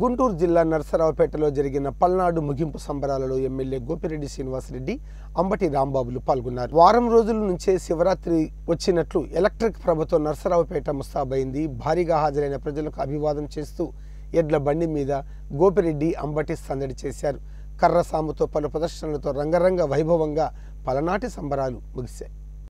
గుంటూరు జిల్లా నరసరావుపేటలో జరిగిన పల్నాడు ముగింపు సంబరాలలో ఎమ్మెల్యే గోపిరెడ్డి శ్రీనివాసరెడ్డి అంబటి రాంబాబులు పాల్గొన్నారు। వారం రోజుల నుంచే శివరాత్రి వచ్చినట్లు ఎలక్ట్రిక్ ప్రభతో నరసరావుపేట ముస్తాబైంది। భారీగా హాజరైన ప్రజలకు అభివాదం చేస్తూ ఎడ్ల బండి మీద గోపిరెడ్డి అంబటి సందడి చేశారు। కర్రసాముతో పలు ప్రదర్శనలతో రంగరంగ వైభవంగా పలనాటి సంబరాలు ముగిశాయి।